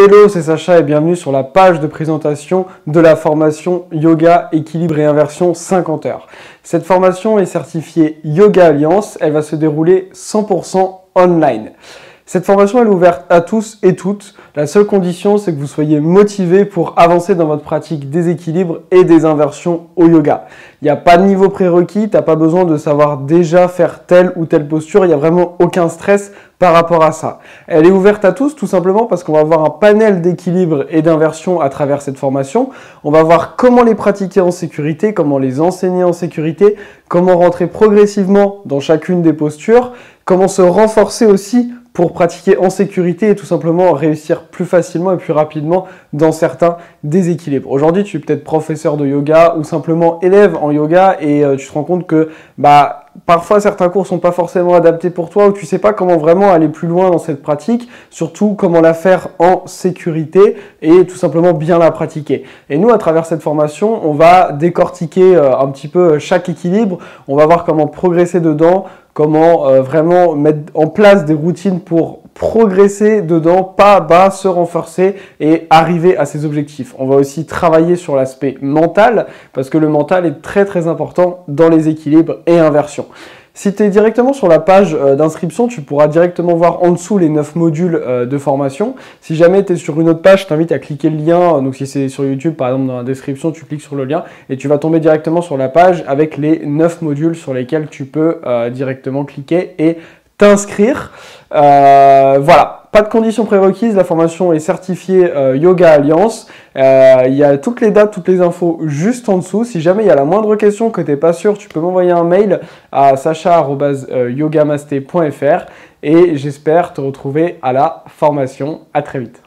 Hello, c'est Sacha et bienvenue sur la page de présentation de la formation Yoga, Équilibre et Inversion 50 heures. Cette formation est certifiée Yoga Alliance, elle va se dérouler 100% online. Cette formation elle est ouverte à tous et toutes. La seule condition, c'est que vous soyez motivé pour avancer dans votre pratique des équilibres et des inversions au yoga. Il n'y a pas de niveau prérequis, tu n'as pas besoin de savoir déjà faire telle ou telle posture, il n'y a vraiment aucun stress par rapport à ça. Elle est ouverte à tous, tout simplement parce qu'on va avoir un panel d'équilibre et d'inversion à travers cette formation. On va voir comment les pratiquer en sécurité, comment les enseigner en sécurité, comment rentrer progressivement dans chacune des postures, comment se renforcer aussi pour pratiquer en sécurité et tout simplement réussir plus facilement et plus rapidement dans certains déséquilibres. Aujourd'hui, tu es peut-être professeur de yoga ou simplement élève en yoga et tu te rends compte que parfois, certains cours sont pas forcément adaptés pour toi ou tu sais pas comment vraiment aller plus loin dans cette pratique, surtout comment la faire en sécurité et tout simplement bien la pratiquer. Et nous, à travers cette formation, on va décortiquer un petit peu chaque équilibre, on va voir comment progresser dedans, comment vraiment mettre en place des routines pour progresser dedans, pas à bas, se renforcer et arriver à ses objectifs. On va aussi travailler sur l'aspect mental parce que le mental est très très important dans les équilibres et inversions. Si tu es directement sur la page d'inscription, tu pourras directement voir en dessous les 9 modules de formation. Si jamais tu es sur une autre page, je t'invite à cliquer le lien. Donc si c'est sur YouTube, par exemple, dans la description, tu cliques sur le lien et tu vas tomber directement sur la page avec les 9 modules sur lesquels tu peux directement cliquer et t'inscrire. Voilà, pas de conditions prérequises, la formation est certifiée Yoga Alliance. Il y a toutes les dates, toutes les infos juste en dessous. Si jamais il y a la moindre question que tu n'es pas sûr, tu peux m'envoyer un mail à sacha@yogamaste.fr et j'espère te retrouver à la formation. À très vite.